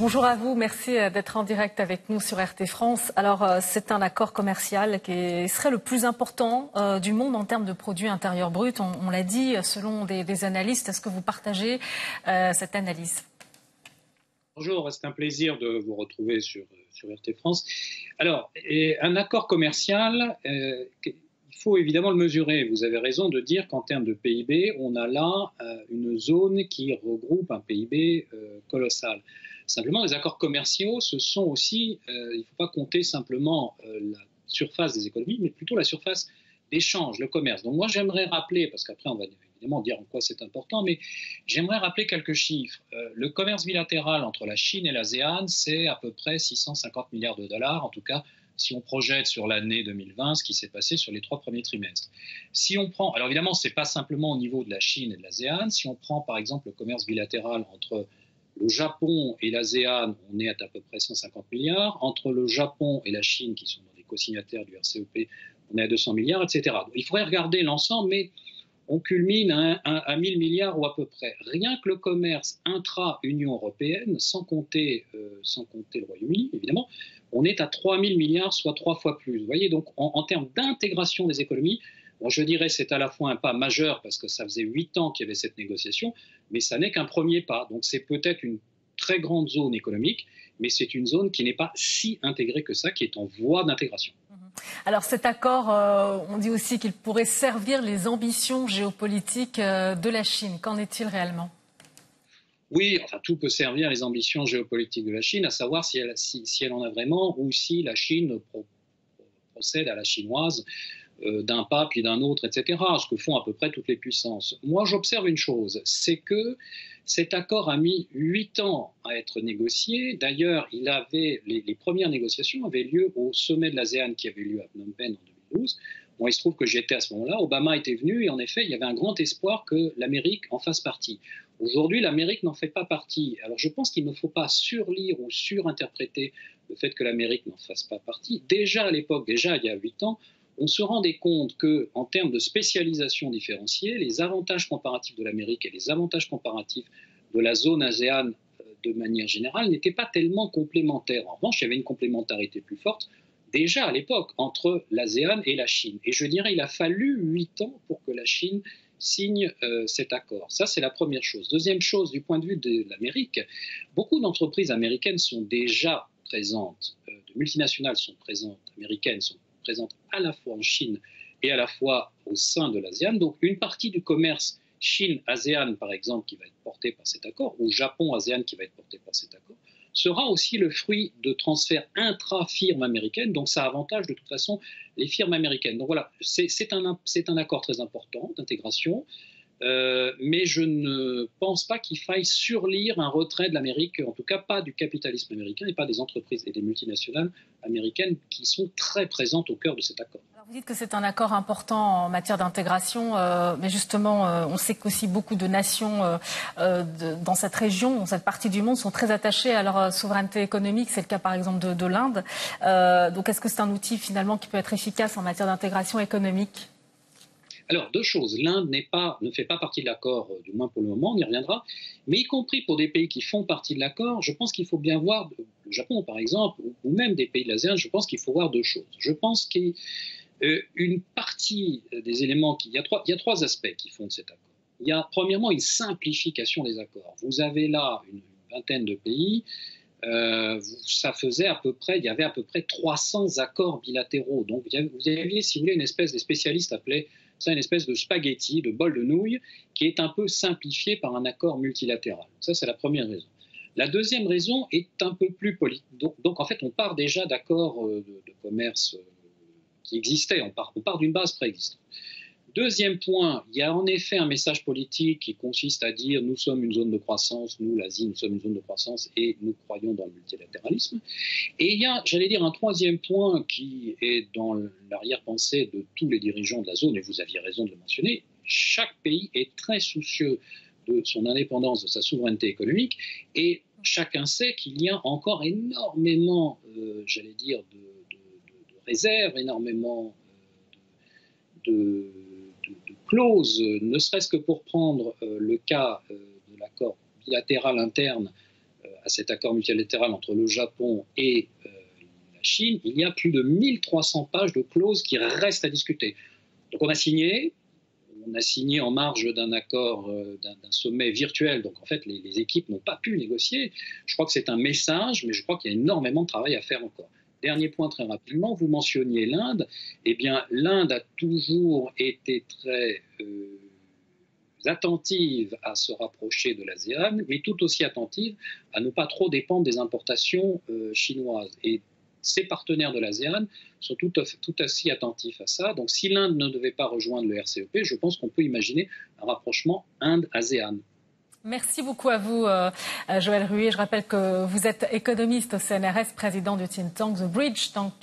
Bonjour à vous, merci d'être en direct avec nous sur RT France. Alors c'est un accord commercial qui serait le plus important du monde en termes de produits intérieurs bruts. On l'a dit, selon des analystes, est-ce que vous partagez cette analyse? Bonjour, c'est un plaisir de vous retrouver sur RT France. Alors, un accord commercial, il faut évidemment le mesurer. Vous avez raison de dire qu'en termes de PIB, on a là une zone qui regroupe un PIB colossal. Simplement, les accords commerciaux, ce sont aussi, il ne faut pas compter simplement la surface des économies, mais plutôt la surface d'échange, le commerce. Donc moi, j'aimerais rappeler, parce qu'après on va évidemment dire en quoi c'est important, mais j'aimerais rappeler quelques chiffres. Le commerce bilatéral entre la Chine et l'ASEAN, c'est à peu près 650 milliards de dollars, en tout cas, si on projette sur l'année 2020 ce qui s'est passé sur les 3 premiers trimestres. Si on prend, alors évidemment, ce n'est pas simplement au niveau de la Chine et de l'ASEAN. Si on prend, par exemple, le commerce bilatéral entre le Japon et l'ASEAN, on est à peu près 150 milliards. Entre le Japon et la Chine, qui sont des co-signataires du RCEP, on est à 200 milliards, etc. Donc, il faudrait regarder l'ensemble, mais on culmine à 1000 milliards ou à peu près. Rien que le commerce intra-Union européenne, sans compter le Royaume-Uni, évidemment, on est à 3000 milliards, soit 3 fois plus. Vous voyez, donc en termes d'intégration des économies, bon, je dirais que c'est à la fois un pas majeur, parce que ça faisait 8 ans qu'il y avait cette négociation, mais ça n'est qu'un premier pas. Donc c'est peut-être une très grande zone économique, mais c'est une zone qui n'est pas si intégrée que ça, qui est en voie d'intégration. Alors cet accord, on dit aussi qu'il pourrait servir les ambitions géopolitiques de la Chine. Qu'en est-il réellement ? Oui, enfin tout peut servir les ambitions géopolitiques de la Chine, à savoir si elle en a vraiment ou si la Chine procède à la chinoise d'un pas puis d'un autre, etc., ce que font à peu près toutes les puissances. Moi, j'observe une chose, c'est que cet accord a mis 8 ans à être négocié. D'ailleurs, les premières négociations avaient lieu au sommet de l'ASEAN qui avait lieu à Phnom Penh en 2012. Bon, il se trouve que j'y étais à ce moment-là. Obama était venu et en effet, il y avait un grand espoir que l'Amérique en fasse partie. Aujourd'hui, l'Amérique n'en fait pas partie. Alors je pense qu'il ne faut pas surlire ou surinterpréter le fait que l'Amérique n'en fasse pas partie. Déjà à l'époque, il y a 8 ans, on se rendait compte qu'en termes de spécialisation différenciée, les avantages comparatifs de l'Amérique et les avantages comparatifs de la zone ASEAN de manière générale n'étaient pas tellement complémentaires. En revanche, il y avait une complémentarité plus forte déjà à l'époque entre l'ASEAN et la Chine. Et je dirais qu'il a fallu 8 ans pour que la Chine signe cet accord. Ça, c'est la première chose. Deuxième chose, du point de vue de l'Amérique, beaucoup d'entreprises américaines sont déjà présentes, de multinationales sont présentes, américaines sont présentes à la fois en Chine et à la fois au sein de l'ASEAN. Donc une partie du commerce Chine-ASEAN, par exemple, qui va être portée par cet accord, ou Japon-ASEAN qui va être portée par cet accord, sera aussi le fruit de transferts intra-firmes américaines, donc ça avantage de toute façon les firmes américaines. Donc voilà, c'est un accord très important d'intégration, mais je ne pense pas qu'il faille surlire un retrait de l'Amérique, en tout cas pas du capitalisme américain et pas des entreprises et des multinationales américaines qui sont très présentes au cœur de cet accord. Alors vous dites que c'est un accord important en matière d'intégration, mais justement on sait qu'aussi beaucoup de nations dans cette région, dans cette partie du monde, sont très attachées à leur souveraineté économique, c'est le cas par exemple de l'Inde. Donc est-ce que c'est un outil finalement qui peut être efficace en matière d'intégration économique ? Alors, deux choses. L'Inde ne fait pas partie de l'accord, du moins pour le moment, on y reviendra. Mais y compris pour des pays qui font partie de l'accord, je pense qu'il faut bien voir, le Japon par exemple, ou même des pays de l'ASEAN, je pense qu'il faut voir deux choses. Je pense qu'une partie des éléments, il y a trois aspects qui font de cet accord. Il y a premièrement une simplification des accords. Vous avez là une vingtaine de pays. Il y avait à peu près 300 accords bilatéraux. Donc vous aviez, si vous voulez, les spécialistes appelaient ça une espèce de spaghetti, de bol de nouilles, qui est un peu simplifié par un accord multilatéral. Ça, c'est la première raison. La deuxième raison est un peu plus politique. Donc en fait, on part déjà d'accords de commerce qui existaient. On part d'une base préexistante. Deuxième point, il y a en effet un message politique qui consiste à dire « nous sommes une zone de croissance, nous, l'Asie, nous sommes une zone de croissance et nous croyons dans le multilatéralisme ». Et il y a, j'allais dire, un troisième point qui est dans l'arrière-pensée de tous les dirigeants de la zone, et vous aviez raison de le mentionner, chaque pays est très soucieux de son indépendance, de sa souveraineté économique, et chacun sait qu'il y a encore énormément, j'allais dire, de réserves, énormément de clauses, ne serait-ce que pour prendre le cas de l'accord bilatéral interne à cet accord multilatéral entre le Japon et la Chine, il y a plus de 1300 pages de clauses qui restent à discuter. Donc on a signé en marge d'un accord, d'un sommet virtuel. Donc en fait, les équipes n'ont pas pu négocier. Je crois que c'est un message, mais je crois qu'il y a énormément de travail à faire encore. Dernier point très rapidement, vous mentionniez l'Inde. Eh bien, l'Inde a toujours été très attentive à se rapprocher de l'ASEAN, mais tout aussi attentive à ne pas trop dépendre des importations chinoises. Et ses partenaires de l'ASEAN sont tout aussi attentifs à ça. Donc si l'Inde ne devait pas rejoindre le RCEP, je pense qu'on peut imaginer un rapprochement Inde-ASEAN. Merci beaucoup à vous, Joël Rué. Je rappelle que vous êtes économiste au CNRS, président du think tank The Bridge Tank.